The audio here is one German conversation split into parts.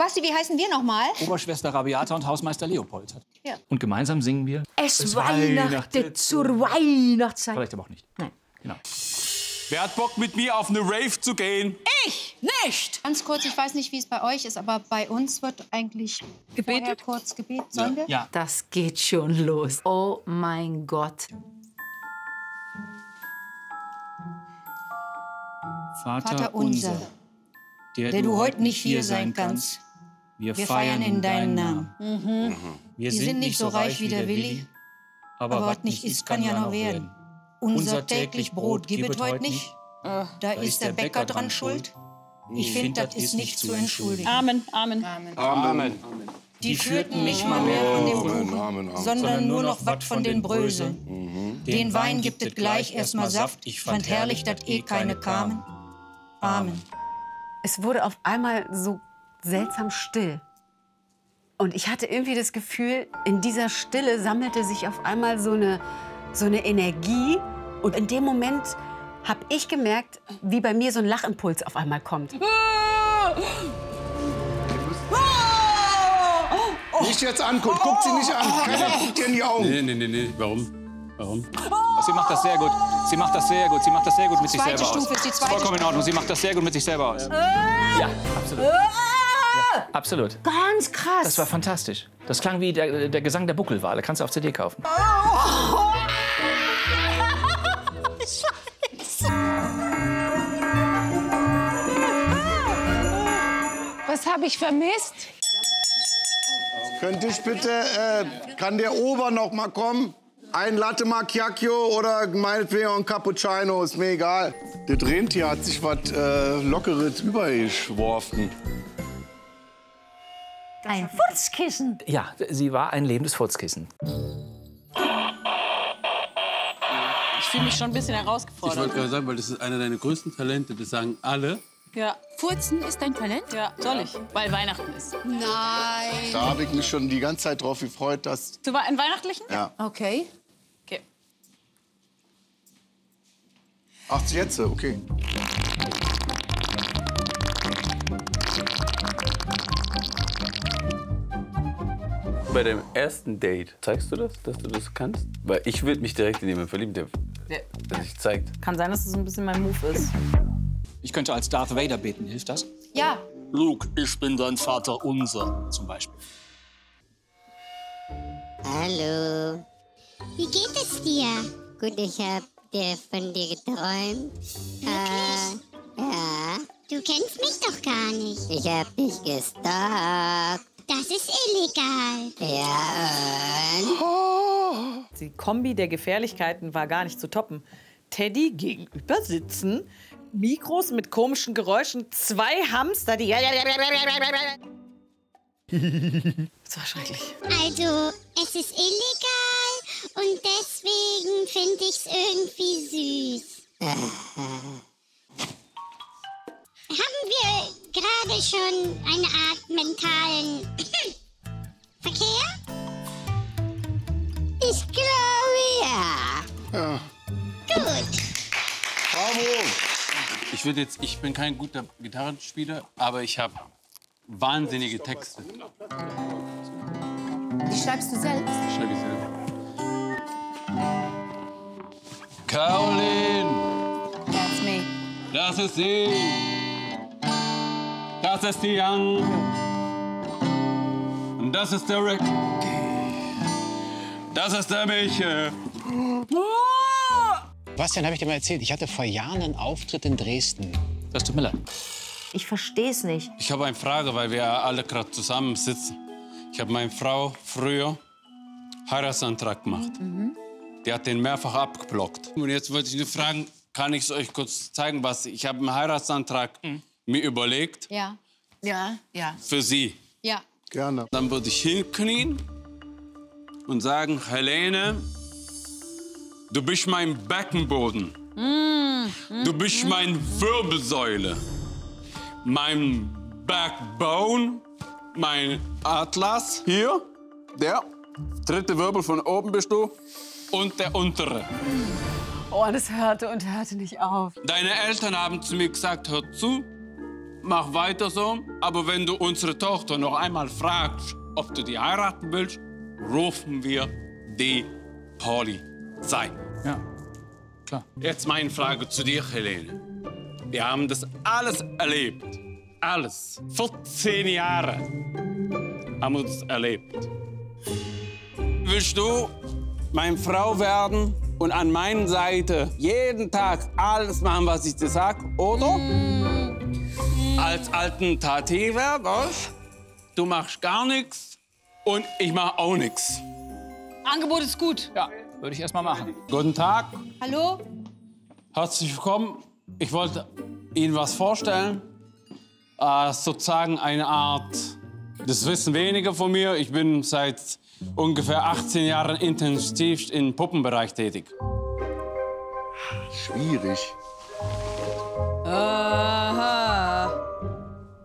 Basti, wie heißen wir nochmal? Oberschwester Rabiata und Hausmeister Leopold. Ja. Und gemeinsam singen wir... Es weihnachtet zur Weihnachtszeit. Vielleicht aber auch nicht. Nein. Genau. Wer hat Bock, mit mir auf eine Rave zu gehen? Ich nicht! Ganz kurz, ich weiß nicht, wie es bei euch ist, aber bei uns wird eigentlich gebetet. Kurz gebetet. Sollen wir? Ja. Das geht schon los. Oh mein Gott. Vater unser, der du heute nicht hier sein kannst, wir feiern in deinen Namen. Wir sind nicht so reich wie der Willi, aber was nicht ist, kann ja noch werden. Unser täglich Brot gibet heute nicht. Da ist der Bäcker dran schuld. Ich finde, das ist nicht zu entschuldigen. Amen, Amen. Amen. Die führten nicht mal mehr von dem Kuchen, sondern nur noch was von den Bröseln. Den Wein gibt es gleich erstmal Saft. Ich fand herrlich, dass eh keine kamen. Amen. Es wurde auf einmal so seltsam still. Und ich hatte irgendwie das Gefühl, in dieser Stille sammelte sich auf einmal so eine Energie. Und in dem Moment habe ich gemerkt, wie bei mir so ein Lachimpuls auf einmal kommt. Nicht jetzt angucken, guckt sie nicht an. Keiner guckt ihr in die Augen. Nee. Warum? Sie macht das sehr gut. Sie macht das sehr gut mit sich selber aus. Stufe ist die zweite. Vollkommen in Ordnung. Sie macht das sehr gut mit sich selber aus. Ja, absolut. Ja, absolut. Ganz krass. Das war fantastisch. Das klang wie der Gesang der Buckelwale. Kannst du auf CD kaufen. Was habe ich vermisst? Könnte ich bitte, kann der Ober noch mal kommen? Ein Latte Macchiaccio oder meinetwegen ein Cappuccino, ist mir egal. Der Rentier hat sich was Lockeres übergeschworfen. Ein Furzkissen? Ja, sie war ein lebendes Furzkissen. Ich fühle mich schon ein bisschen herausgefordert. Ich wollte gerade sagen, weil das ist einer deiner größten Talente, das sagen alle. Ja. Furzen ist dein Talent? Ja. Soll ich? Weil Weihnachten ist. Nein. Da habe ich mich schon die ganze Zeit drauf gefreut, dass... Du warst in Weihnachtlichen? Ja. Okay. Ach, jetzt? Okay. Bei dem ersten Date, zeigst du das, dass du das kannst? Weil ich würde mich direkt in jemanden verlieben, der sich zeigt. Kann sein, dass das ein bisschen mein Move ist. Ich könnte als Darth Vader beten, hilft das? Ja. Luke, ich bin dein Vater unser, zum Beispiel. Hallo. Wie geht es dir? Gut, ich habe von dir geträumt. Wirklich? Ja. Du kennst mich doch gar nicht. Ich habe dich gestalkt. Das ist illegal. Ja, und? Die Kombi der Gefährlichkeiten war gar nicht zu toppen. Teddy gegenüber sitzen, Mikros mit komischen Geräuschen, zwei Hamster, die... Das war schrecklich. Also, es ist illegal und deswegen finde ich es irgendwie süß. Haben wir gerade schon eine Art mentalen Verkehr? Ich glaube, ja. Gut. Bravo. Ich bin kein guter Gitarrenspieler, aber ich habe wahnsinnige Texte. Die schreibst du selbst? Die schreibe ich selbst. Carolin! That's me. Das ist sie. Das ist die Anke. Und das ist der Rick. Das ist der Michael. Bastian, habe ich dir mal erzählt, ich hatte vor Jahren einen Auftritt in Dresden. Das tut mir leid. Ich verstehe es nicht. Ich habe eine Frage, weil wir alle gerade zusammen sitzen. Ich habe meine Frau früher Heiratsantrag gemacht. Die hat den mehrfach abgeblockt. Und jetzt wollte ich nur fragen, kann ich es euch kurz zeigen, was ich habe einen Heiratsantrag mir überlegt. Ja. Für sie. Ja. Gerne. Dann würde ich hinknien und sagen, Helene, du bist mein Beckenboden. Du bist meine Wirbelsäule. Mein Backbone. Mein Atlas. Hier, der dritte Wirbel von oben bist du. Und der untere. Oh, das hörte und hörte nicht auf. Deine Eltern haben zu mir gesagt, hör zu, mach weiter so, aber wenn du unsere Tochter noch einmal fragst, ob du die heiraten willst, rufen wir die Polizei. Ja, klar. Jetzt meine Frage zu dir, Helene. Wir haben das alles erlebt. Alles. 14 Jahre haben wir das erlebt. Willst du meine Frau werden und an meiner Seite jeden Tag alles machen, was ich dir sage, oder? Als Alternative was? Du machst gar nichts und ich mach auch nichts. Angebot ist gut. Ja, würde ich erst mal machen. Guten Tag. Hallo. Herzlich willkommen. Ich wollte Ihnen was vorstellen. Sozusagen eine Art, das wissen wenige von mir, ich bin seit ungefähr 18 Jahren intensivst im Puppenbereich tätig. Schwierig. Aha.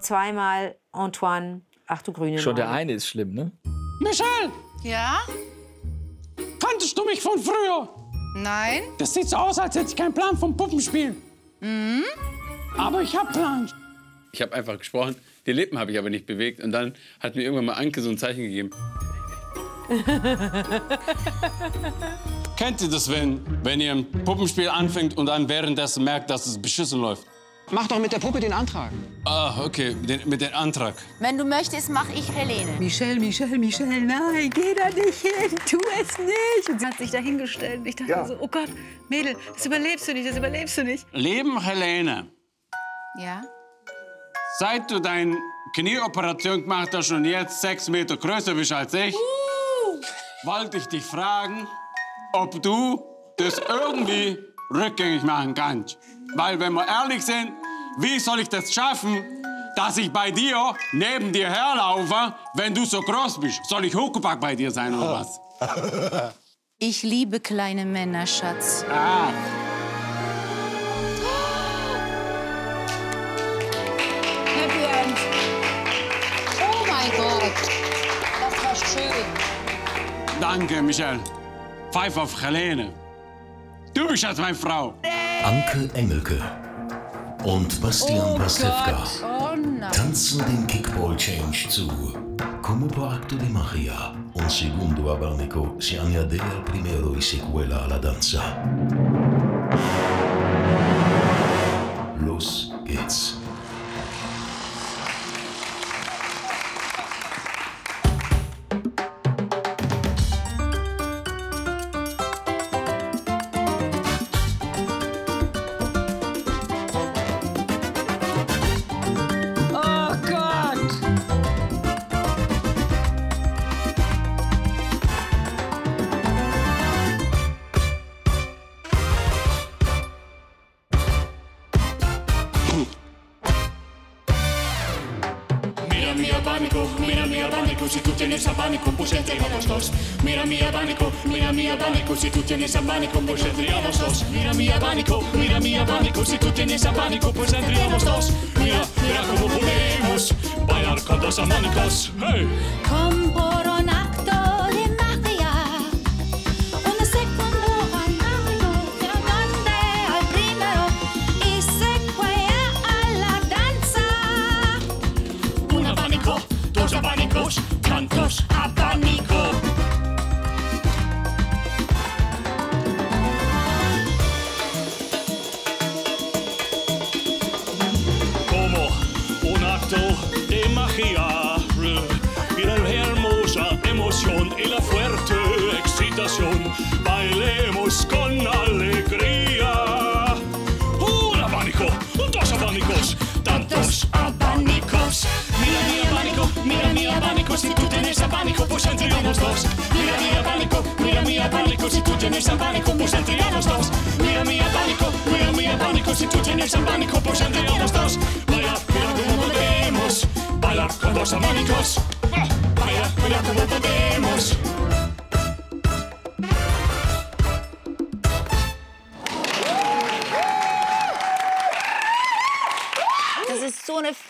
Zweimal Antoine, ach du grüne Maus. Schon der eine ist schlimm, ne? Michelle! Ja? Kanntest du mich von früher? Nein. Das sieht so aus, als hätte ich keinen Plan vom Puppenspiel. Mhm. Aber ich hab Plan. Ich habe einfach gesprochen, die Lippen habe ich aber nicht bewegt. Und dann hat mir irgendwann mal Anke so ein Zeichen gegeben. Kennt ihr das, wenn ihr ein Puppenspiel anfängt und dann währenddessen merkt, dass es beschissen läuft? Mach doch mit der Puppe den Antrag. Ah, okay, mit dem Antrag. Wenn du möchtest, mach ich Helene. Michelle, Michelle, Michelle, nein, geh da nicht hin, tu es nicht. Und sie hat sich da hingestellt. Ich dachte so, oh Gott, Mädel, das überlebst du nicht, das überlebst du nicht. Leben Helene. Ja? Seit du deine Knieoperation gemacht hast und jetzt 6 Meter größer bist als ich, wollte ich dich fragen, ob du das irgendwie rückgängig machen kannst. Weil, wenn wir ehrlich sind, wie soll ich das schaffen, dass ich bei dir, neben dir herlaufe, wenn du so groß bist? Soll ich Huckepack bei dir sein oder was? Ich liebe kleine Männer, Schatz. Ah. Happy End. Oh mein Gott, das war schön. Danke, Michelle. Pfeif auf Helene. Du bist jetzt meine Frau. Anke Engelke und Bastian Pastewka tanzen den Kickball Change zu Come po acto di Maria, un secondo abanico si añade al primero y se cuela a la danza. Los geht's. Si tú tienes abanico, pues tendríamos dos. Mira mi abanico, si tú tienes abanico, pues tendríamos dos. Mira, mira cómo podemos bailar con dos abanicos. Hey. Komm por un acto de magia, un segundo abanico, grande al primero y se cuela a la danza. Un abanico, dos abanicos, tantos abanicos. Bailemos con alegría. Un abanico, dos abanicos, tantos abanicos. Mira mi abanico, si tú tienes abanico, pues tendríamos dos. Mira mi abanico, si tú tienes abanico, pues tendríamos dos. Mira mi abanico, si tú tienes abanico, pues tendríamos dos. Baila, mira cómo podemos bailar con dos abanicos. Baila, mira cómo podemos.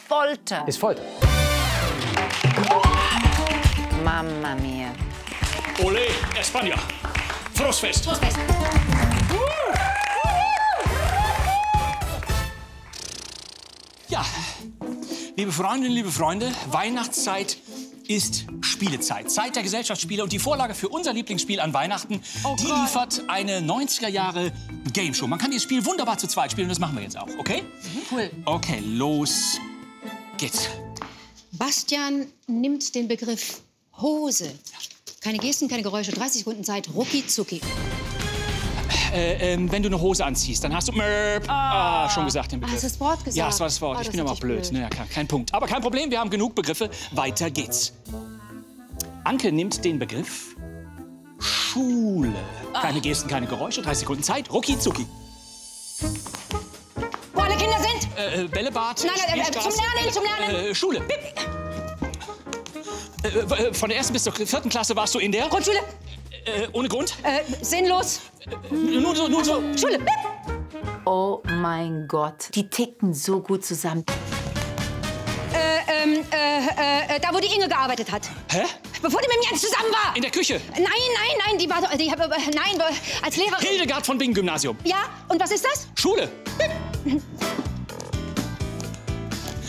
Folter. Ist Folter. Mamma mia. Ole, España. Frostfest. Frostfest. Ja, Liebe Freundinnen, liebe Freunde, Weihnachtszeit ist Spielezeit, Zeit der Gesellschaftsspiele. Und die Vorlage für unser Lieblingsspiel an Weihnachten, die liefert eine 90er-Jahre-Gameshow. Man kann dieses Spiel wunderbar zu zweit spielen und das machen wir jetzt auch, okay? Cool. Okay, los geht's. Bastian nimmt den Begriff Hose. Keine Gesten, keine Geräusche, 30 Sekunden Zeit, rucki zucki. Wenn du eine Hose anziehst, dann hast du... schon gesagt den Begriff. Hast du das Wort gesagt? Ja, das war das Wort. Ich bin aber auch blöd. Naja, kein Punkt. Aber kein Problem, wir haben genug Begriffe. Weiter geht's. Anke nimmt den Begriff Schule. Keine Gesten, keine Geräusche, 30 Sekunden Zeit, rucki zucki. Wo alle Kinder sind? Bällebad, zum Lernen. Schule. Von der 1. bis zur 4. Klasse warst du in der? Grundschule. Ohne Grund? Sinnlos. Nur so. Schule. Oh mein Gott, die ticken so gut zusammen. Da, wo die Inge gearbeitet hat. Hä? Bevor die mit mir zusammen war. In der Küche? Nein, die war... Nein, als Lehrerin. Hildegard von Bingen Gymnasium. Ja, und was ist das? Schule.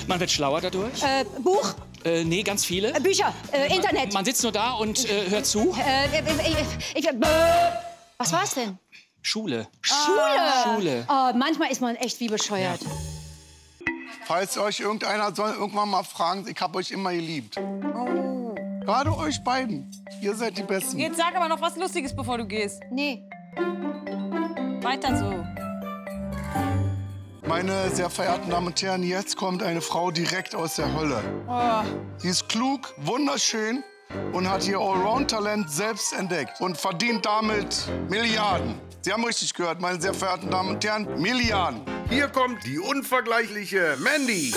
Man wird schlauer dadurch. Buch. Nee, ganz viele. Bücher, Internet. Man sitzt nur da und hört zu. Was war's denn? Schule. Schule. Oh, manchmal ist man echt wie bescheuert. Ja. Falls euch irgendeiner soll irgendwann mal fragen, ich habe euch immer geliebt. Oh. Gerade euch beiden. Ihr seid die Besten. Jetzt sag aber noch was Lustiges, bevor du gehst. Nee. Weiter so. Meine sehr verehrten Damen und Herren, jetzt kommt eine Frau direkt aus der Hölle. Oh. Sie ist klug, wunderschön und hat ihr Allround-Talent selbst entdeckt und verdient damit Milliarden. Sie haben richtig gehört, meine sehr verehrten Damen und Herren, Milliarden. Hier kommt die unvergleichliche Mandy.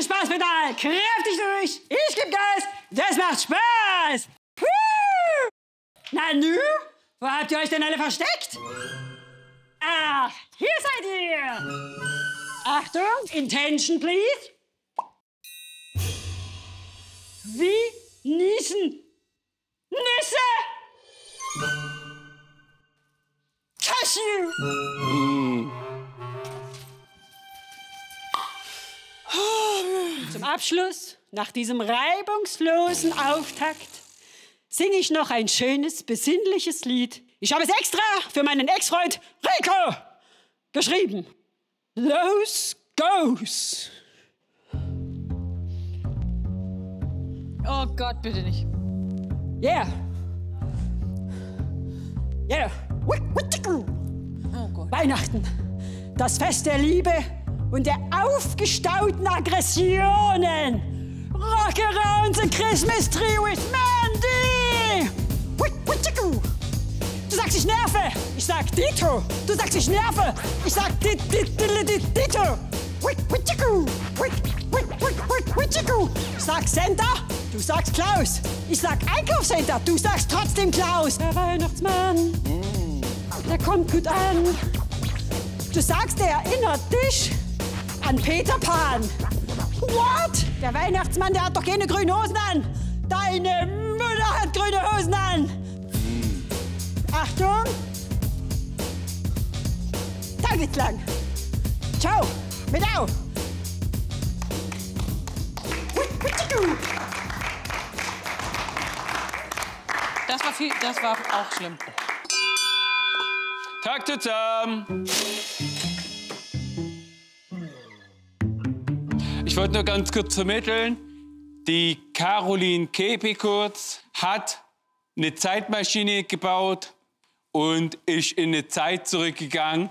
Spaßpedal, kräftig durch, ich geb Gas, das macht Spaß! Puh. Na nu, wo habt ihr euch denn alle versteckt? Ach, hier seid ihr! Achtung, Intention please! Wie niesen Nüsse? Cashew! Zum Abschluss, nach diesem reibungslosen Auftakt, singe ich noch ein schönes, besinnliches Lied. Ich habe es extra für meinen Ex-Freund Rico geschrieben. Los goes. Oh Gott, bitte nicht. Yeah. Yeah. Oh Gott. Weihnachten, das Fest der Liebe und der aufgestauten Aggressionen. Rock around the Christmas tree with Mandy! Du sagst, ich nerve. Ich sag Dito. Du sagst, ich nerve. Ich sag Dito. Ich sag Santa. Du sagst Klaus. Ich sag Einkaufscenter. Du sagst trotzdem Klaus. Der Weihnachtsmann, der kommt gut an. Du sagst, der erinnert dich an Peter Pan. What? Der Weihnachtsmann, der hat doch keine grünen Hosen an. Deine Mutter hat grüne Hosen an. Achtung. Da geht's lang. Ciao. Mit au. Das war auch schlimm. Tag zusammen. Ich wollte nur ganz kurz vermitteln, die Carolin Kebekus hat eine Zeitmaschine gebaut und ist in eine Zeit zurückgegangen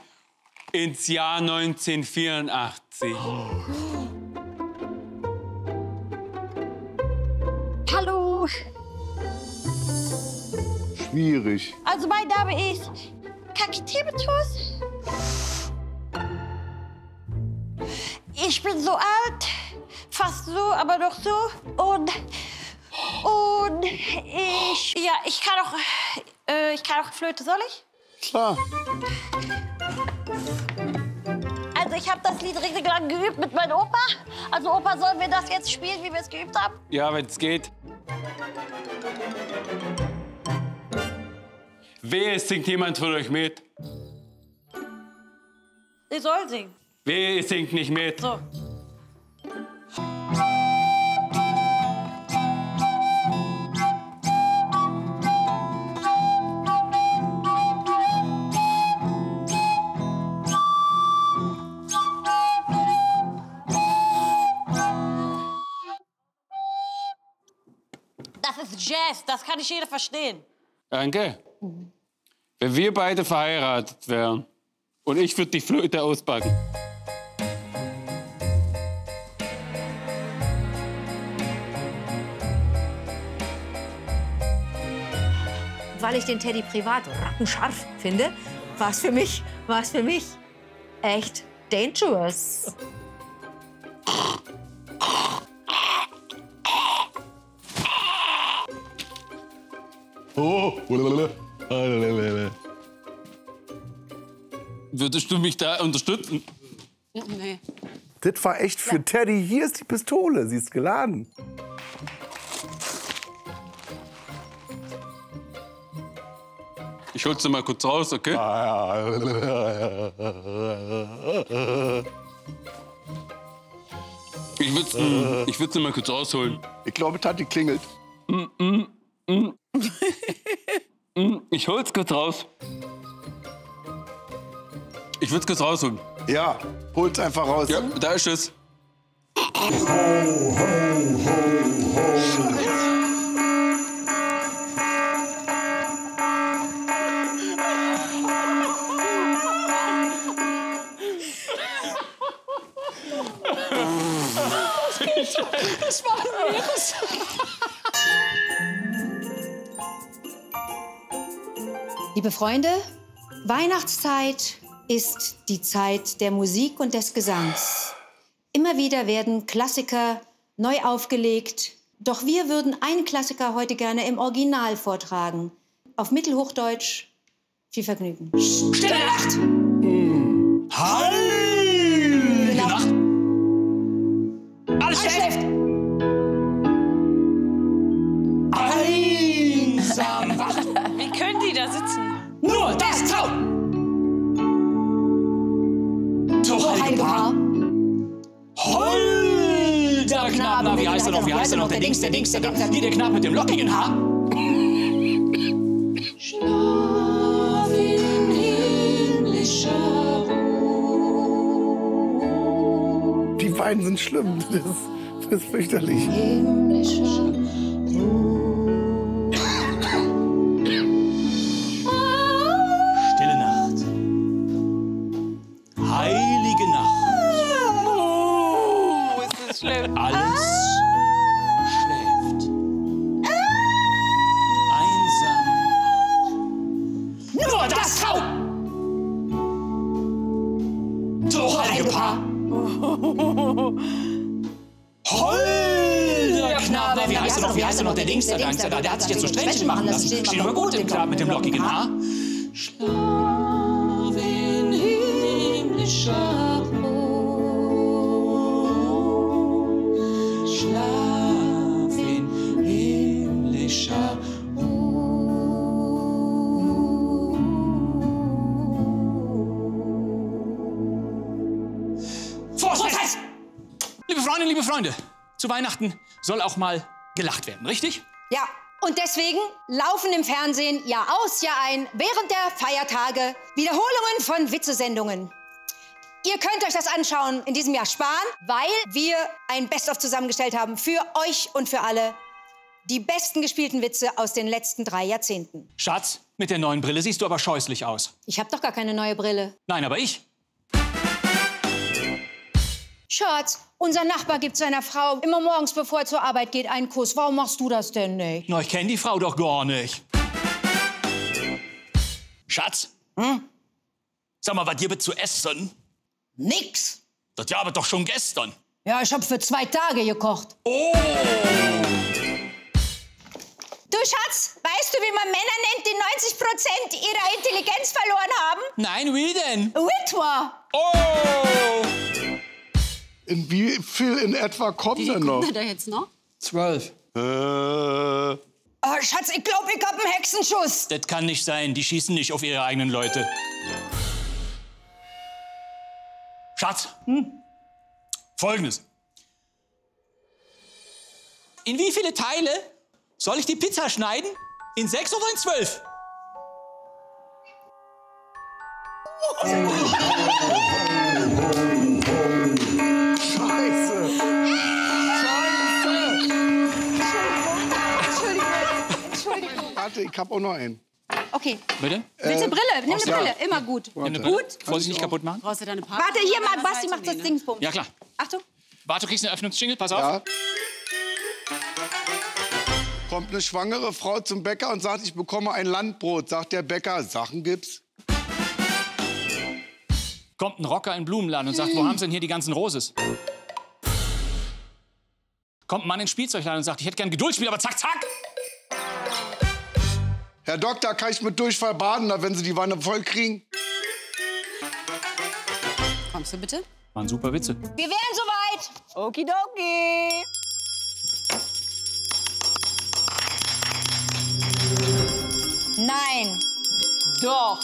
ins Jahr 1984. Hallo. Schwierig. Also mein Name ist Kakitebetus. Ich bin so alt, fast so, aber noch so. Und ich kann auch Flöte, soll ich? Klar. Also ich habe das Lied richtig lang geübt mit meinem Opa. Also Opa, sollen wir das jetzt spielen, wie wir es geübt haben? Ja, wenn es geht. Wehe, es singt jemand von euch mit. Ich soll singen. Wehe, es singt nicht mit. So. Das ist Jazz, das kann nicht jeder verstehen. Danke. Wenn wir beide verheiratet wären und ich würde die Flöte auspacken. Weil ich den Teddy privat rattenscharf finde, war es für mich echt dangerous. Oh, würdest du mich da unterstützen? Nee. Das war echt für Teddy. Hier ist die Pistole, sie ist geladen. Ich hol's dir mal kurz raus, okay? Ich würd's dir mal kurz rausholen. Ich glaube, Tante klingelt. Ich hol's kurz raus. Ich würde es kurz rausholen. Ja, hol's einfach raus. Ja, da ist es. Ho, ho, ho, ho. Scheiße. Das war ein Virus. Liebe Freunde, Weihnachtszeit ist die Zeit der Musik und des Gesangs. Immer wieder werden Klassiker neu aufgelegt. Doch wir würden einen Klassiker heute gerne im Original vortragen. Auf Mittelhochdeutsch. Viel Vergnügen. Stille Nacht! Heilige Nacht! Alles schläft! Einsam wacht! Wie können die da sitzen? Nur das Traum! Holder Knabe, wie heißt er noch? Wie heißt er noch? Der Dings, der Dings, der Dings, der Dings, der Knabe mit dem lockigen Haar. Schlaf in himmlischer Ruhe. Die beiden sind schlimm. Das ist fürchterlich. Himmlischer Ruhe. Stille Nacht. Heilige Nacht. Schlimm. Alles schläft. Einsam. Nur das Traum. So heilige Paar. Holder Knabe. Wie heißt er noch? Wie heißt er noch? Der Dings, der Dings, der hat sich jetzt so Strähnchen machen lassen. Steht immer gut im Knaben mit dem lockigen Haar. Schlaf in himmlischer. Schlaf in himmlischer Ruhe. Vorsicht! Liebe Freundinnen, liebe Freunde, zu Weihnachten soll auch mal gelacht werden, richtig? Ja, und deswegen laufen im Fernsehen Jahr aus, Jahr ein, während der Feiertage Wiederholungen von Witzesendungen. Ihr könnt euch das anschauen, in diesem Jahr sparen, weil wir ein Best-of zusammengestellt haben für euch und für alle. Die besten gespielten Witze aus den letzten 3 Jahrzehnten. Schatz, mit der neuen Brille siehst du aber scheußlich aus. Ich habe doch gar keine neue Brille. Nein, aber ich. Schatz, unser Nachbar gibt seiner Frau immer morgens, bevor er zur Arbeit geht, einen Kuss. Warum machst du das denn nicht? Na, ich kenne die Frau doch gar nicht. Schatz, sag mal, was gibt's zu essen? Nix. Das war aber doch schon gestern. Ja, ich habe für 2 Tage gekocht. Oh! Du Schatz, weißt du, wie man Männer nennt, die 90% ihrer Intelligenz verloren haben? Nein, wie denn? Witwer. Oh! In wie viel in etwa kommt denn noch? Wie viel kommt da jetzt noch? 12. Oh, Schatz, ich glaube, ich habe einen Hexenschuss. Das kann nicht sein, die schießen nicht auf ihre eigenen Leute. Schatz, Folgendes. In wie viele Teile soll ich die Pizza schneiden? In 6 oder in 12? Scheiße! Scheiße! Entschuldigung. Warte, ich hab auch noch einen. Okay. Bitte? Willst du eine Brille? Nimm eine Brille. Immer gut. Warte. Gut. Vorsicht, nicht kaputt machen. Brauchst du deine Party? Warte, hier mal, Basti macht das Dingsbums. Ja, klar. Achtung. Warte, du kriegst eine Öffnungsschinkel, pass auf. Ja. Kommt eine schwangere Frau zum Bäcker und sagt, ich bekomme ein Landbrot. Sagt der Bäcker, Sachen gibt's? Kommt ein Rocker in den Blumenladen und sagt, wo haben sie denn hier die ganzen Roses? Kommt ein Mann in den Spielzeugladen und sagt, ich hätte gern Geduldsspiel, aber zack, zack! Herr Doktor, kann ich mit Durchfall baden, wenn Sie die Wanne voll kriegen? Kommst du bitte? Waren super Witze. Wir wären soweit! Okidoki! Nein. Doch.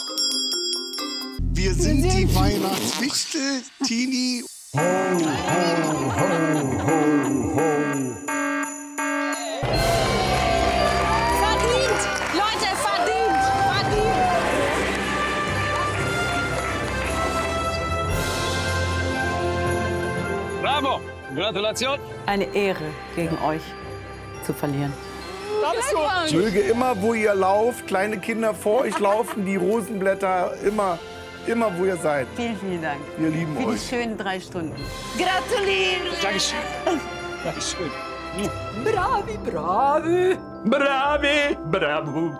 Wir sind die Weihnachtswichtel, Tini. Ho, ho, ho, ho, ho. Verdient, Leute, verdient, verdient. Bravo, Gratulation. Eine Ehre, gegen euch zu verlieren. Ich möge immer, wo ihr lauft, kleine Kinder vor euch laufen, die Rosenblätter, immer, wo ihr seid. Vielen, vielen Dank. Wir lieben euch. Für die schönen 3 Stunden. Gratuliere! Dankeschön. Dankeschön. Bravi, bravi, bravi, bravo.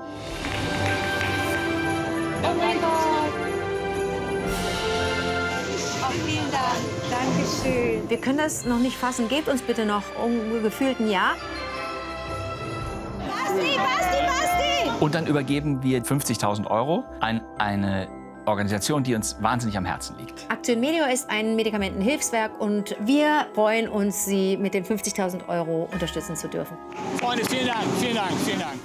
Oh mein Gott. Oh, vielen Dank. Dankeschön. Wir können das noch nicht fassen. Gebt uns bitte noch gefühlt ein Jahr. Basti, Basti, Basti! Und dann übergeben wir 50.000 € an eine Organisation, die uns wahnsinnig am Herzen liegt. Aktion Medio ist ein Medikamentenhilfswerk und wir freuen uns, Sie mit den 50.000 € unterstützen zu dürfen. Freunde, vielen Dank, vielen Dank, vielen Dank.